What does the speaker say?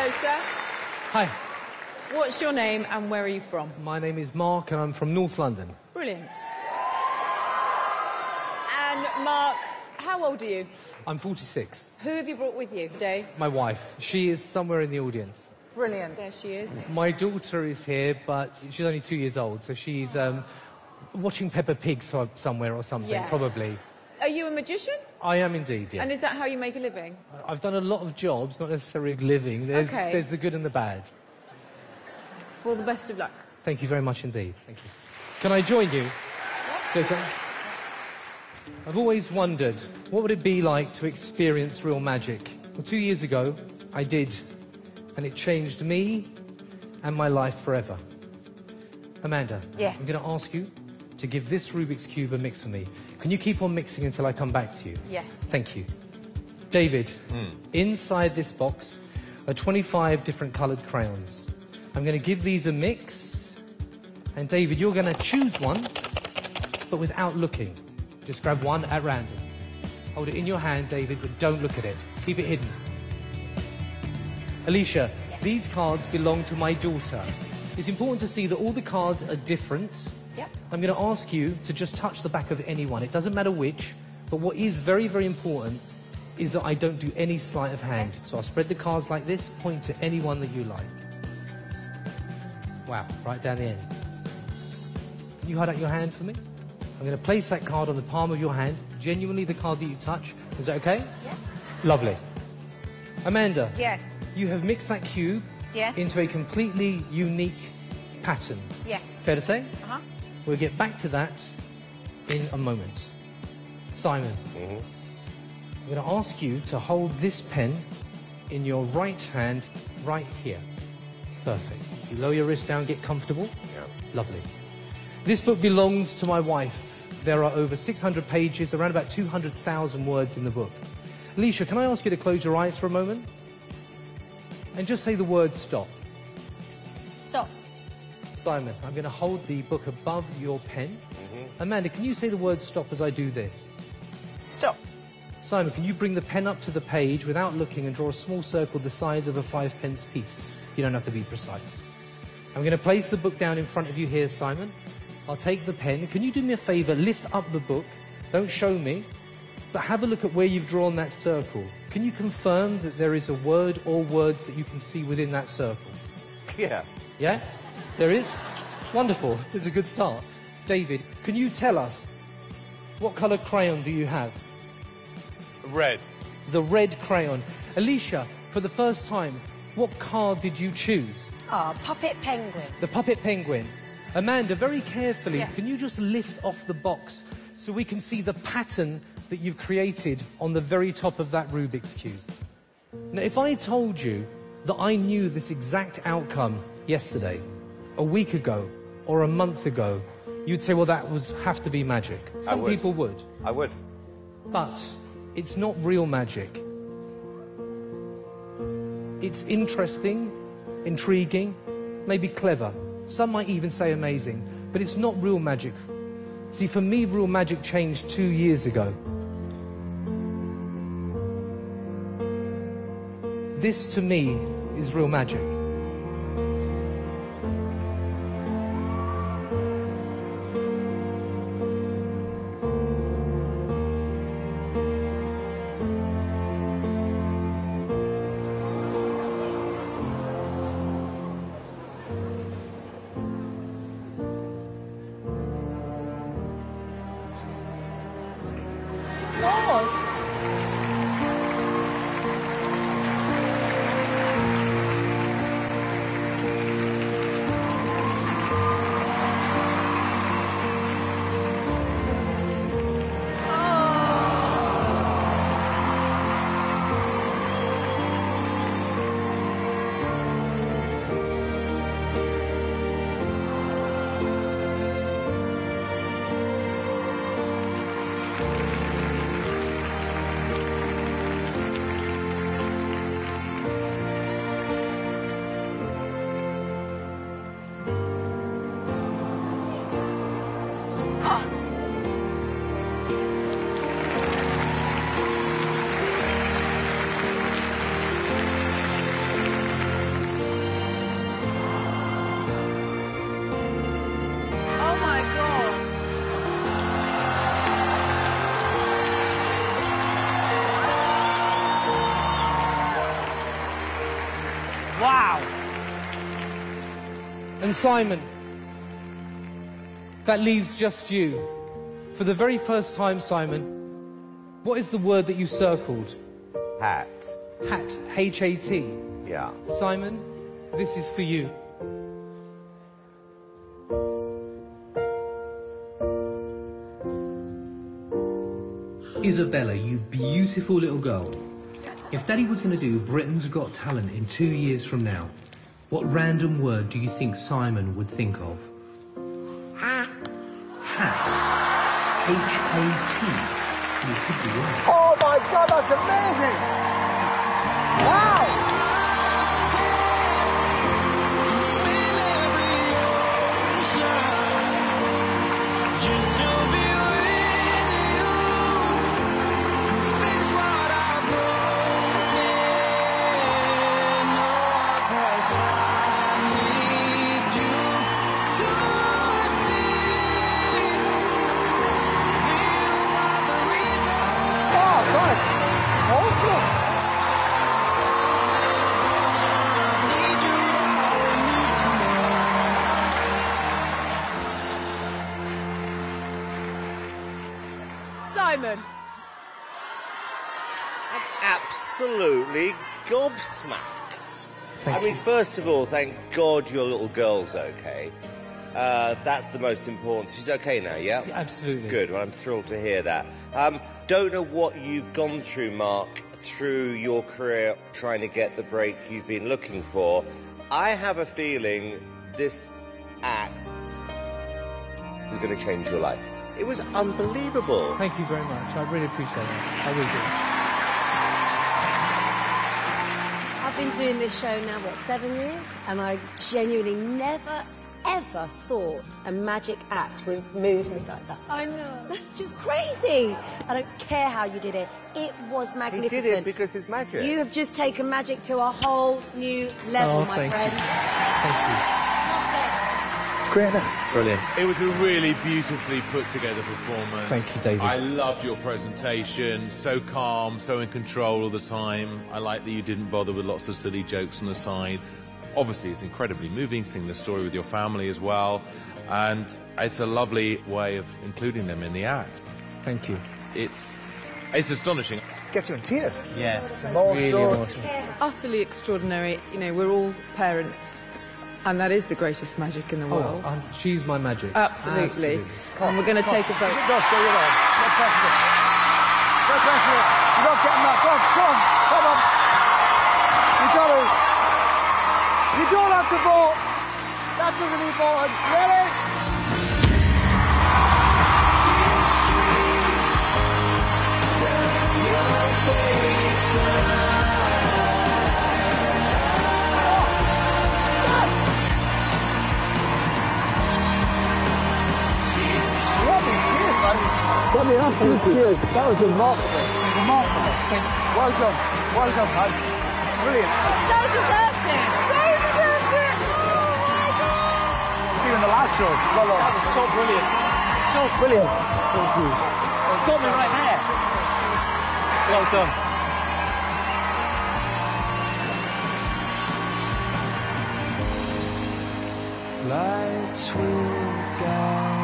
Hello, sir. Hi. What's your name and where are you from? My name is Mark and I'm from North London. Brilliant. And, Mark, how old are you? I'm 46. Who have you brought with you today? My wife. She is somewhere in the audience. Brilliant. There she is. My daughter is here, but she's only 2 years old, so she's watching Peppa Pig somewhere or something, probably. Are you a magician? I am indeed, yes. And is that how you make a living? I've done a lot of jobs, not necessarily living. There's the good and the bad. Well, the best of luck. Thank you very much indeed. Thank you. Can I join you? Yep. So I've always wondered, what would it be like to experience real magic? Well, 2 years ago, I did, and it changed me and my life forever. Amanda, yes. I'm going to ask you to give this Rubik's Cube a mix for me. Can you keep on mixing until I come back to you? Yes. Thank you. David, inside this box are 25 different coloured crayons. I'm going to give these a mix, and David, you're going to choose one, but without looking. Just grab one at random. Hold it in your hand, David, but don't look at it. Keep it hidden. Alicia, yes. These cards belong to my daughter. It's important to see that all the cards are different. Yep. I'm going to ask you to just touch the back of any one. It doesn't matter which, but what is very, very important is that I don't do any sleight of hand. Okay. So I'll spread the cards like this, point to any one that you like. Wow, right down the end. Can you hold out your hand for me? I'm going to place that card on the palm of your hand, genuinely the card that you touch. Is that okay? Yes. Lovely. Amanda. Yes. You have mixed that cube into a completely unique pattern. Yes. Fair to say? Uh-huh. We'll get back to that in a moment. Simon. Mm-hmm. I'm going to ask you to hold this pen in your right hand right here. Perfect. You lower your wrist down, get comfortable. Yeah. Lovely. This book belongs to my wife. There are over 600 pages, around about 200,000 words in the book. Alicia, can I ask you to close your eyes for a moment? And just say the word stop. Stop. Simon, I'm going to hold the book above your pen. Mm-hmm. Amanda, can you say the word stop as I do this? Stop. Simon, can you bring the pen up to the page without looking and draw a small circle the size of a 5-pence piece? You don't have to be precise. I'm going to place the book down in front of you here, Simon. I'll take the pen. Can you do me a favour? Lift up the book. Don't show me, but have a look at where you've drawn that circle. Can you confirm that there is a word or words that you can see within that circle? Yeah. Yeah? There is? Wonderful. It's a good start. David, can you tell us what colour crayon do you have? Red. The red crayon. Alicia, for the first time, what card did you choose? Ah, Puppet Penguin. The Puppet Penguin. Amanda, very carefully, can you just lift off the box so we can see the pattern that you've created on the very top of that Rubik's Cube? Now, if I told you that I knew this exact outcome yesterday, a week ago, or a month ago, you'd say, well, that would have to be magic. Some people would. I would. But it's not real magic. It's interesting, intriguing, maybe clever. Some might even say amazing, but it's not real magic. See, for me, real magic changed 2 years ago. This, to me, is real magic. Wow. And Simon, that leaves just you. For the very first time, Simon, what is the word that you circled? Hat. Hat. H-A-T. Yeah. Simon, this is for you. Isabella, you beautiful little girl. If Daddy was going to do Britain's Got Talent in 2 years from now, what random word do you think Simon would think of? Hat. Hat. H-A-T. You could be right. Oh my God, that's amazing! Wow! Simon. I'm absolutely gobsmacked. I mean, first of all, thank God your little girl's okay. That's the most important. She's okay now, yeah? Yeah, absolutely. Good, well, I'm thrilled to hear that. Don't know what you've gone through, Mark, through your career trying to get the break you've been looking for. I have a feeling this act is going to change your life. It was unbelievable. Thank you very much. I really appreciate it. I really do. I've been doing this show now, what, 7 years? And I genuinely never, ever thought a magic act would move me like that. I know. That's just crazy. I don't care how you did it. It was magnificent. He did it because it's magic. You have just taken magic to a whole new level, my friend. You. Thank you. Brilliant. It was a really beautifully put together performance. Thank you, David. I loved your presentation. So calm, so in control all the time. I like that you didn't bother with lots of silly jokes on the side. Obviously, it's incredibly moving, seeing the story with your family as well. And it's a lovely way of including them in the act. Thank you. It's astonishing. Gets you in tears. Yeah. It's really emotional. Utterly extraordinary. You know, we're all parents. And that is the greatest magic in the world. She's my magic. Absolutely. And we're going to take a vote. No pressure. You've got to get him out. Come on. You've got to. You don't have to vote. That doesn't important. Ready? Got me up in tears. That was remarkable. Remarkable. Well done. Well done, man. Brilliant. So deserved it. So deserved it. Oh, my God. See you in the live shows. Well done. That was so brilliant. So brilliant. Thank you. Well, got me right there. Well done. Lights will go.